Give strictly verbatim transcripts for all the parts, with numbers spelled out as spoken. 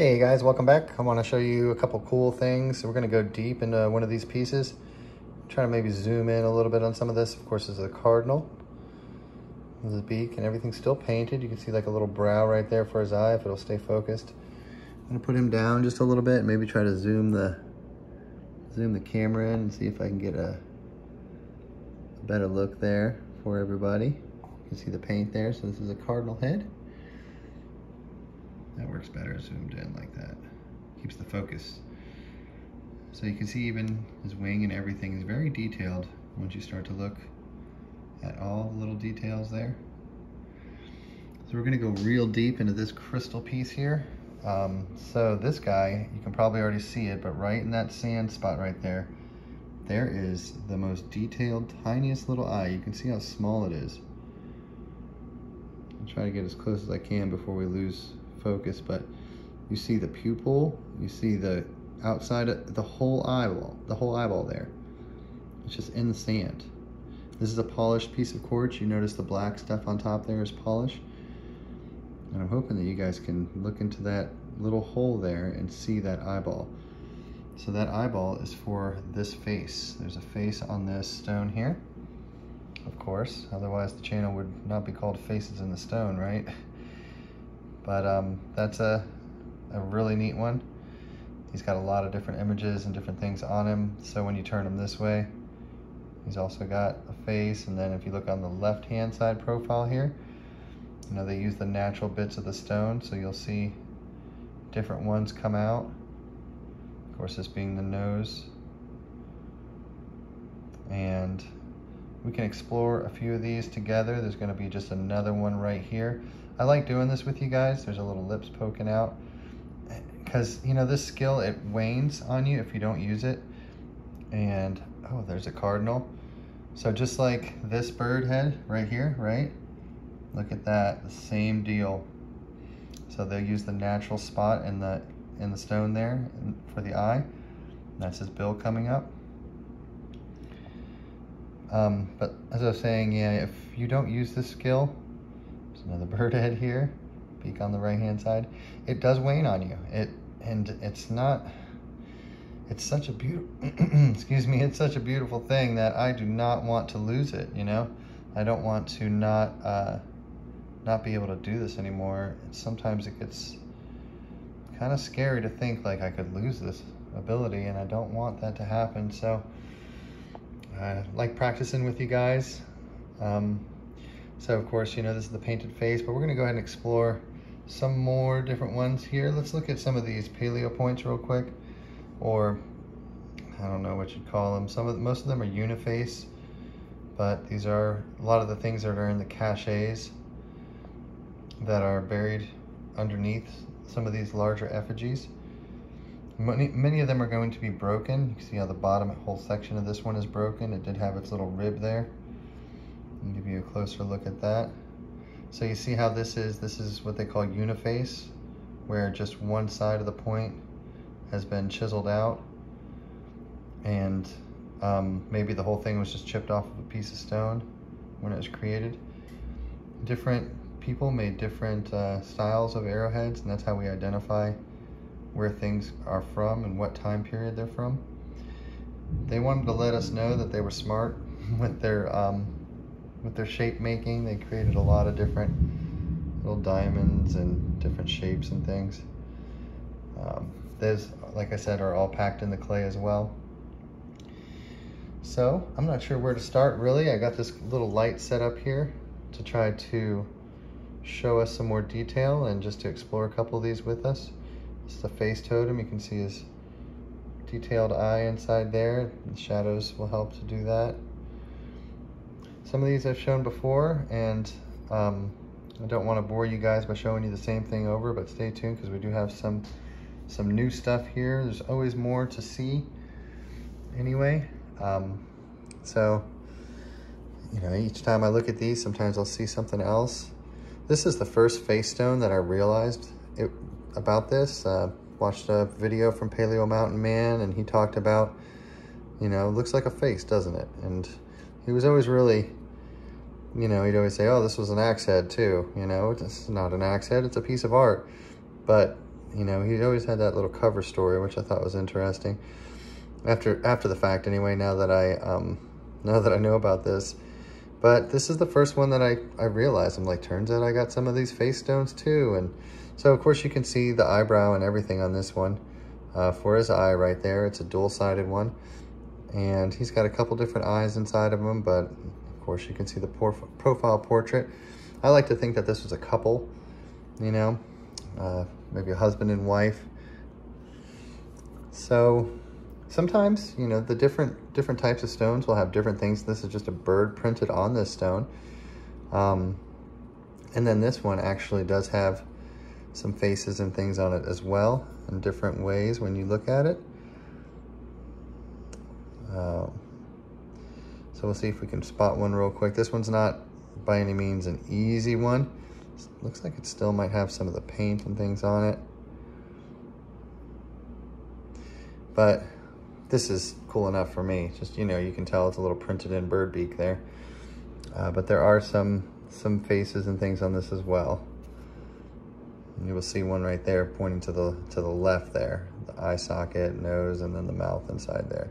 Hey guys, welcome back. I want to show you a couple cool things. So we're going to go deep into one of these pieces. Try to maybe zoom in a little bit on some of this. Of course, this is a cardinal. This is the beak, and everything's still painted. You can see like a little brow right there for his eye, if it'll stay focused. I'm going to put him down just a little bit and maybe try to zoom the zoom the camera in and see if I can get a, a better look there for everybody. You can see the paint there. So this is a cardinal head. That works better zoomed in like that. Keeps the focus. So you can see even his wing and everything is very detailed once you start to look at all the little details there. So we're gonna go real deep into this crystal piece here. Um, so this guy, you can probably already see it, but right in that sand spot right there, there is the most detailed, tiniest little eye. You can see how small it is. I'll try to get as close as I can before we lose focus, but you see the pupil, you see the outside of the whole eyeball, the whole eyeball there. It's just in the sand. This is a polished piece of quartz. You notice the black stuff on top there is polish. And I'm hoping that you guys can look into that little hole there and see that eyeball. So that eyeball is for this face. There's a face on this stone here, of course. Otherwise the channel would not be called Faces in the Stone, right? But um, that's a, a really neat one. He's got a lot of different images and different things on him. So when you turn him this way, he's also got a face. And then if you look on the left-hand side profile here, you know, they use the natural bits of the stone. So you'll see different ones come out. Of course, this being the nose. And we can explore a few of these together. There's gonna be just another one right here. I like doing this with you guys. There's a little lips poking out. Because, you know, this skill, it wanes on you if you don't use it. And, oh, there's a cardinal. So just like this bird head right here, right? Look at that, the same deal. So they'll use the natural spot in the, in the stone there for the eye. And that's his bill coming up. Um, but as I was saying, yeah, if you don't use this skill, there's another bird head here, beak on the right-hand side, it does wane on you. It and it's not, it's such a beautiful, excuse me, it's such a beautiful thing that I do not want to lose it, you know? I don't want to not, uh, not be able to do this anymore. And sometimes it gets kind of scary to think like I could lose this ability, and I don't want that to happen, so I like practicing with you guys. Um, so of course, you know, this is the painted face, but we're gonna go ahead and explore some more different ones here. Let's look at some of these paleo points real quick, or I don't know what you'd call them. Some of the, most of them are uniface, but these are a lot of the things that are in the caches that are buried underneath some of these larger effigies. Many, many of them are going to be broken. You can see how the bottom whole section of this one is broken. It did have its little rib there. I'll give you a closer look at that. So you see how this is, this is what they call uniface, where just one side of the point has been chiseled out, and um, maybe the whole thing was just chipped off of a piece of stone when it was created. Different people made different uh, styles of arrowheads, and that's how we identify where things are from and what time period they're from. They wanted to let us know that they were smart with their um, with their shape making. They created a lot of different little diamonds and different shapes and things. Um, those, like I said, are all packed in the clay as well. So I'm not sure where to start really. I got this little light set up here to try to show us some more detail and just to explore a couple of these with us. This is the face totem. You can see his detailed eye inside there. The shadows will help to do that. Some of these I've shown before, and um, I don't want to bore you guys by showing you the same thing over, but stay tuned because we do have some some new stuff here. There's always more to see anyway. Um, so, you know, each time I look at these, sometimes I'll see something else. This is the first face stone that I realized it about this. Uh, watched a video from Paleo Mountain Man, and he talked about, you know, it looks like a face, doesn't it? And he was always really, you know, he'd always say, oh, this was an axe head too. You know, it's not an axe head, it's a piece of art. But you know, he always had that little cover story, which I thought was interesting. After after the fact, anyway, now that I um, now that I know about this. But this is the first one that I, I realized. I'm like, turns out I got some of these face stones too. And so, of course, you can see the eyebrow and everything on this one uh, for his eye right there. It's a dual-sided one. And he's got a couple different eyes inside of him. But, of course, you can see the porf- profile portrait. I like to think that this was a couple, you know, uh, maybe a husband and wife. So sometimes, you know, the different different types of stones will have different things. This is just a bird printed on this stone. Um, and then this one actually does have some faces and things on it as well in different ways when you look at it. Uh, so we'll see if we can spot one real quick. This one's not by any means an easy one. It looks like it still might have some of the paint and things on it. But this is cool enough for me. Just, you know, you can tell it's a little printed in bird beak there. Uh, but there are some some faces and things on this as well. And you will see one right there pointing to the to the left there. The eye socket, nose, and then the mouth inside there.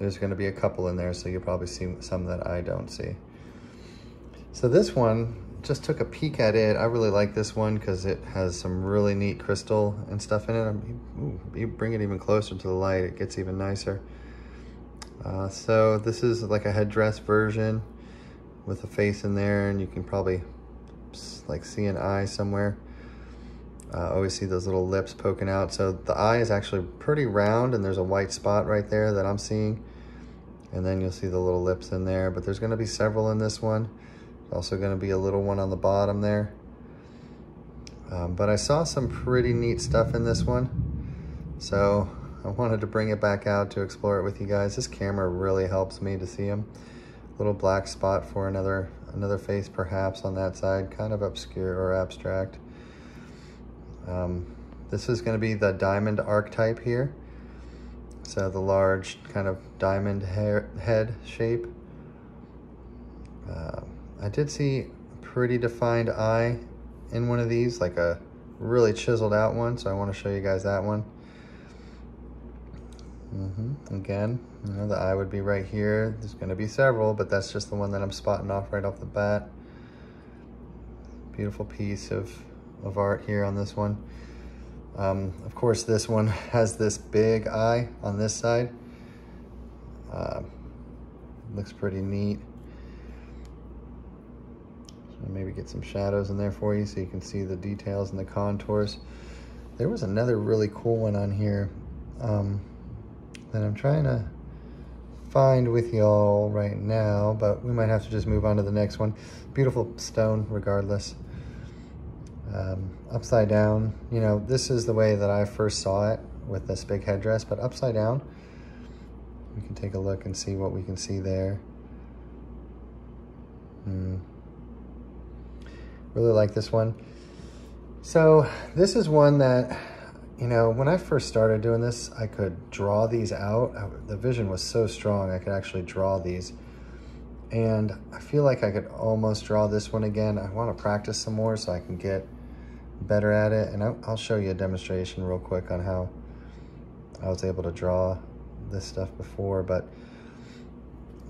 There's going to be a couple in there, so you'll probably see some that I don't see. So this one, just took a peek at it. I really like this one because it has some really neat crystal and stuff in it. I mean, ooh, you bring it even closer to the light, it gets even nicer. Uh, so this is like a headdress version with a face in there, and you can probably like see an eye somewhere. Uh, always see those little lips poking out. So the eye is actually pretty round, and there's a white spot right there that I'm seeing. And then you'll see the little lips in there, but there's gonna be several in this one. Also going to be a little one on the bottom there. Um, but I saw some pretty neat stuff in this one. So I wanted to bring it back out to explore it with you guys. This camera really helps me to see them. Little black spot for another another face perhaps on that side. Kind of obscure or abstract. Um, this is going to be the diamond archetype here. So the large kind of diamond hair, head shape. Uh, I did see a pretty defined eye in one of these, like a really chiseled out one, so I want to show you guys that one. Mm-hmm. Again, you know, the eye would be right here. There's going to be several, but that's just the one that I'm spotting off right off the bat. Beautiful piece of, of art here on this one. Um, of course, this one has this big eye on this side. Uh, looks pretty neat. Maybe get some shadows in there for you so you can see the details and the contours. There was another really cool one on here um, that I'm trying to find with y'all right now, but we might have to just move on to the next one. Beautiful stone regardless. Um, upside down, you know, this is the way that I first saw it with this big headdress, but upside down, we can take a look and see what we can see there. Hmm. Really like this one. So this is one that, you know, when I first started doing this, I could draw these out. I, the vision was so strong, I could actually draw these. And I feel like I could almost draw this one again. I want to practice some more so I can get better at it. And I, I'll show you a demonstration real quick on how I was able to draw this stuff before. But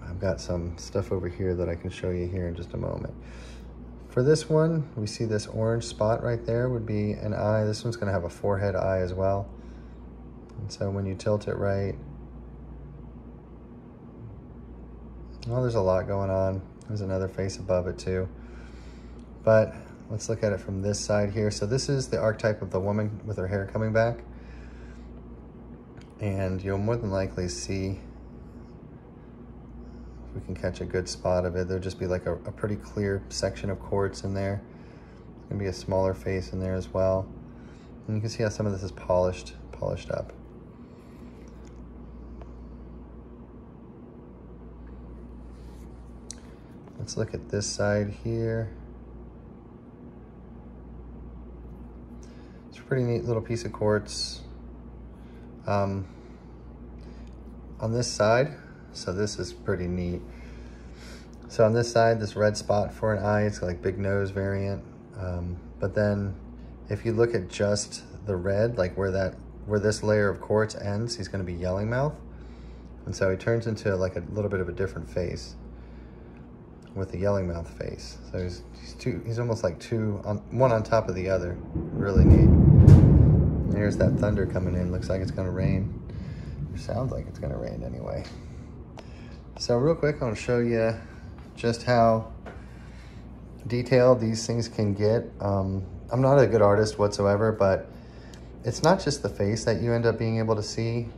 I've got some stuff over here that I can show you here in just a moment. For this one, we see this orange spot right there would be an eye. This one's gonna have a forehead eye as well. And so when you tilt it right, well, there's a lot going on. There's another face above it too. But let's look at it from this side here. So this is the archetype of the woman with her hair coming back. And you'll more than likely see, we can catch a good spot of it. There'll just be like a, a pretty clear section of quartz in there. There's gonna be a smaller face in there as well. And you can see how some of this is polished, polished up. Let's look at this side here. It's a pretty neat little piece of quartz. Um, on this side, so this is pretty neat. So on this side, this red spot for an eye, it's like big nose variant. Um, But then if you look at just the red, like where that where this layer of quartz ends, he's going to be yelling mouth. And so he turns into like a little bit of a different face with the yelling mouth face. So he's, he's two, he's almost like two, on, one on top of the other. Really neat. And here's that thunder coming in. Looks like it's going to rain. It sounds like it's going to rain anyway. So real quick, I'll show you just how detailed these things can get. Um, I'm not a good artist whatsoever, but it's not just the face that you end up being able to see.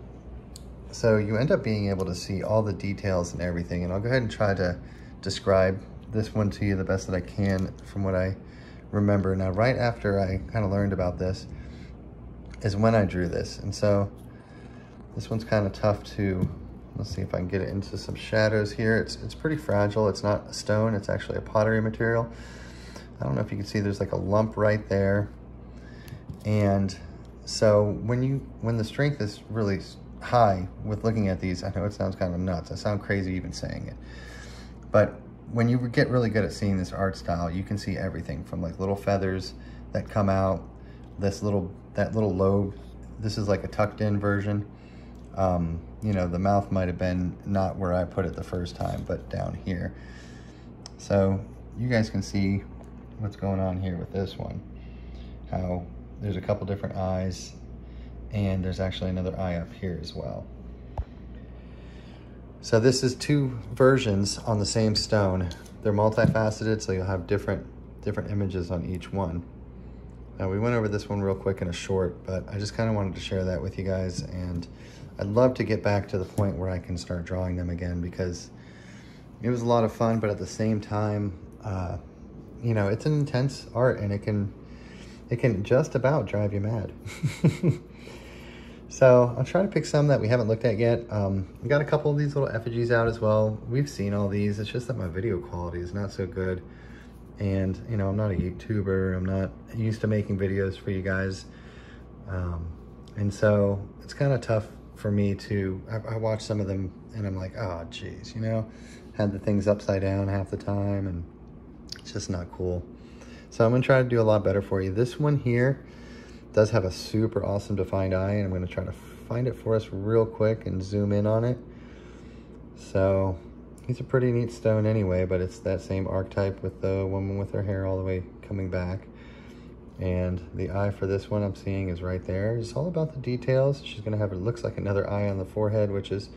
So you end up being able to see all the details and everything. And I'll go ahead and try to describe this one to you the best that I can from what I remember. Now, right after I kind of learned about this is when I drew this. And so this one's kind of tough to, let's see if I can get it into some shadows here. It's, it's pretty fragile. It's not a stone. It's actually a pottery material. I don't know if you can see, there's like a lump right there. And so when you, when the strength is really high with looking at these, I know it sounds kind of nuts. I sound crazy even saying it. But when you get really good at seeing this art style, you can see everything from like little feathers that come out, this little, that little lobe. This is like a tucked in version. Um, you know, the mouth might have been not where I put it the first time, but down here. So you guys can see what's going on here with this one. How there's a couple different eyes, and there's actually another eye up here as well. So this is two versions on the same stone. They're multifaceted, so you'll have different different images on each one. Now, we went over this one real quick in a short, but I just kind of wanted to share that with you guys, and I'd love to get back to the point where I can start drawing them again, because it was a lot of fun, but at the same time, uh, you know, it's an intense art, and it can, it can just about drive you mad. So I'll try to pick some that we haven't looked at yet. Um, I've got a couple of these little effigies out as well. We've seen all these. It's just that my video quality is not so good. And, you know, I'm not a YouTuber. I'm not used to making videos for you guys. Um, and so it's kind of tough for me to, I, I watch some of them and I'm like, oh, geez, you know, had the things upside down half the time, and it's just not cool. So I'm going to try to do a lot better for you. This one here does have a super awesome defined eye, and I'm going to try to find it for us real quick and zoom in on it. So he's a pretty neat stone anyway, but it's that same archetype with the woman with her hair all the way coming back. And the eye for this one I'm seeing is right there. It's all about the details. She's going to have, it looks like another eye on the forehead, which is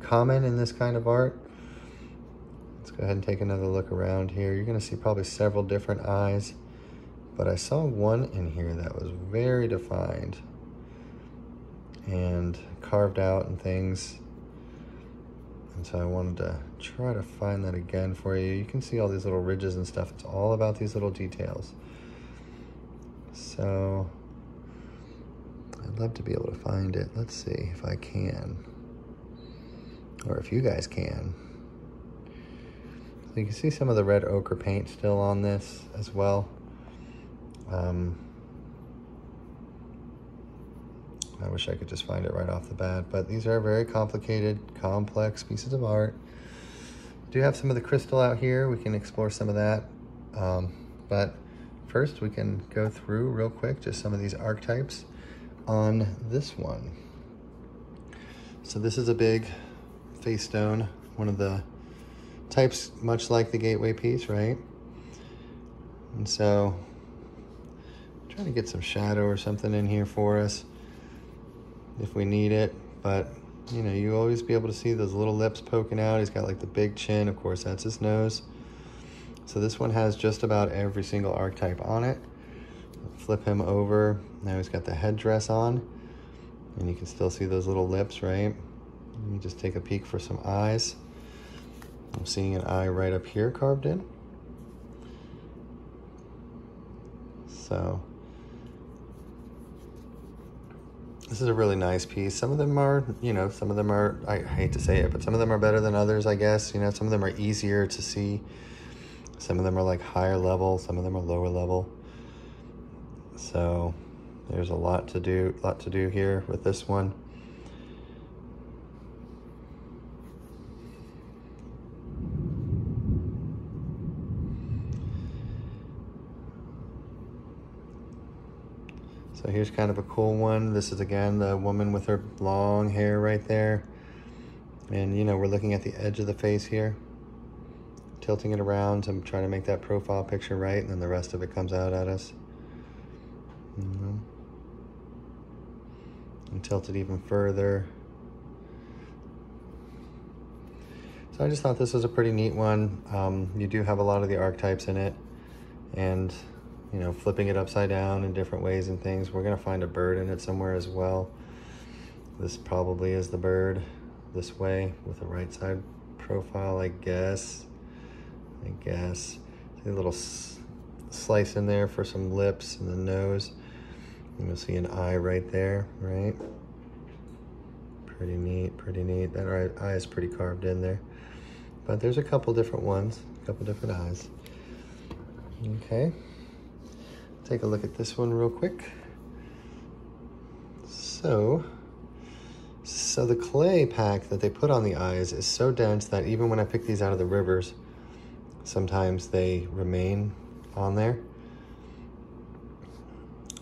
common in this kind of art. Let's go ahead and take another look around here. You're going to see probably several different eyes, but I saw one in here that was very defined and carved out and things. And so I wanted to try to find that again for you. You can see all these little ridges and stuff. It's all about these little details. So I'd love to be able to find it. Let's see if I can, or if you guys can. So you can see some of the red ochre paint still on this as well. Um, I wish I could just find it right off the bat, but these are very complicated, complex pieces of art. We do have some of the crystal out here. We can explore some of that. Um, but first we can go through real quick, just some of these archetypes on this one. So this is a big face stone, one of the types, much like the gateway piece, right? And so trying to get some shadow or something in here for us if we need it. But you know, you always be able to see those little lips poking out. He's got like the big chin, of course, that's his nose. So this one has just about every single archetype on it. Flip him over. Now he's got the headdress on, and you can still see those little lips, right? Let me just take a peek for some eyes. I'm seeing an eye right up here carved in. So this is a really nice piece. Some of them are, you know, some of them are, I hate to say it, but some of them are better than others, I guess. You know, some of them are easier to see. Some of them are like higher level. Some of them are lower level. So there's a lot to do, lot to do here with this one. So here's kind of a cool one. This is again the woman with her long hair right there. And you know, we're looking at the edge of the face here, tilting it around to try to make that profile picture right, and then the rest of it comes out at us. Mm-hmm. And tilt it even further. So I just thought this was a pretty neat one. Um, you do have a lot of the archetypes in it, and you know, flipping it upside down in different ways and things. We're gonna find a bird in it somewhere as well. This probably is the bird this way with the right side profile, I guess. I guess. See a little s slice in there for some lips and the nose. You can see an eye right there, right? Pretty neat, pretty neat. That eye is pretty carved in there. But there's a couple different ones, a couple different eyes. Okay. Take a look at this one real quick. So, so the clay pack that they put on the eyes is so dense that even when I pick these out of the rivers, sometimes they remain on there.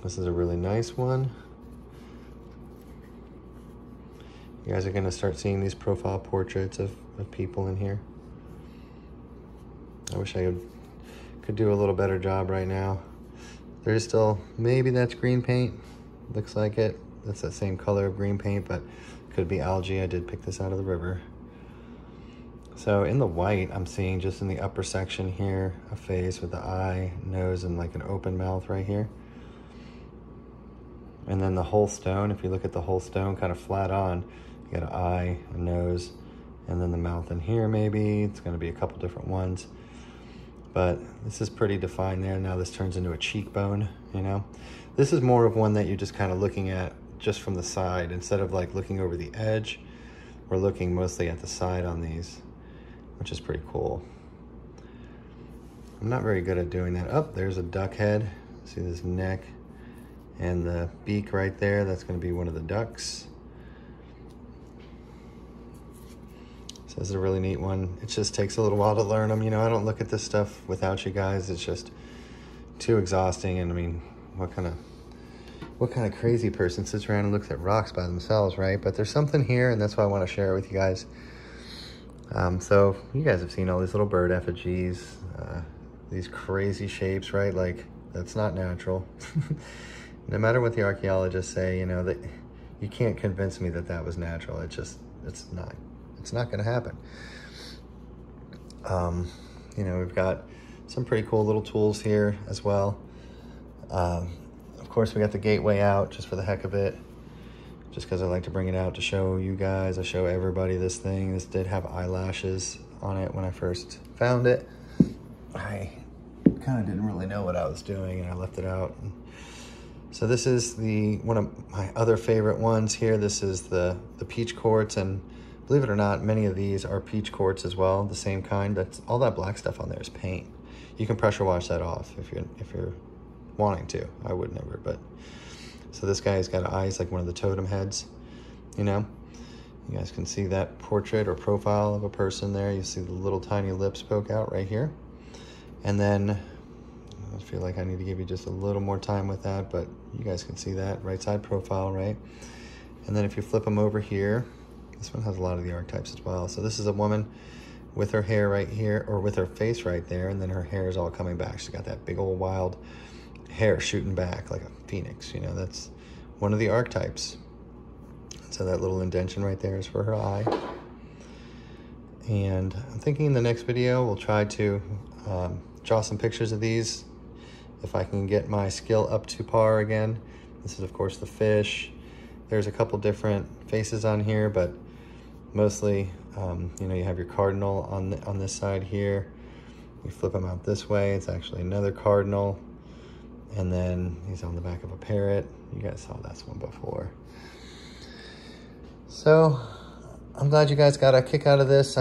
This is a really nice one. You guys are gonna start seeing these profile portraits of, of people in here. I wish I could, could do a little better job right now. There is still, maybe that's green paint. Looks like it. That's that same color of green paint, but could be algae. I did pick this out of the river. So in the white, I'm seeing just in the upper section here, a face with the eye, nose, and like an open mouth right here. And then the whole stone, if you look at the whole stone kind of flat on, you got an eye, a nose, and then the mouth in here maybe. It's gonna be a couple different ones. But this is pretty defined there. Now this turns into a cheekbone, you know? This is more of one that you're just kind of looking at just from the side. Instead of like looking over the edge, we're looking mostly at the side on these, which is pretty cool. I'm not very good at doing that. Up, there's a duck head. See this neck and the beak right there. That's gonna be one of the ducks. So this is a really neat one. It just takes a little while to learn them. You know, I don't look at this stuff without you guys. It's just too exhausting. And I mean, what kind of what kind of crazy person sits around and looks at rocks by themselves, right? But there's something here, and that's why I want to share it with you guys. Um, so you guys have seen all these little bird effigies, uh, these crazy shapes, right? Like, that's not natural. No matter what the archaeologists say, you know, that you can't convince me that that was natural. It just, it's not. It's not gonna happen. Um, you know, we've got some pretty cool little tools here as well. Um, of course, we got the gateway out just for the heck of it, just because I like to bring it out to show you guys. I show everybody this thing. This did have eyelashes on it when I first found it. I kind of didn't really know what I was doing, and I left it out. And so this is the one of my other favorite ones here. This is the, the peach quartz, and believe it or not, many of these are peach quartz as well, the same kind. That's all that black stuff on there is paint. You can pressure wash that off if you're if you're wanting to. I would never, but so this guy's got eyes like one of the totem heads. You know, you guys can see that portrait or profile of a person there. You see the little tiny lips poke out right here, and then I feel like I need to give you just a little more time with that, but you guys can see that right side profile, right? And then if you flip them over here. This one has a lot of the archetypes as well. So this is a woman with her hair right here, or with her face right there, and then her hair is all coming back. She's got that big old wild hair shooting back like a phoenix. You know, that's one of the archetypes. So that little indentation right there is for her eye. And I'm thinking in the next video, we'll try to um, draw some pictures of these. If I can get my skill up to par again. This is, of course, the fish. There's a couple different faces on here, but mostly, um, you know, you have your cardinal on the, on this side here. You flip him out this way, it's actually another cardinal. And then he's on the back of a parrot. You guys saw this one before. So I'm glad you guys got a kick out of this. I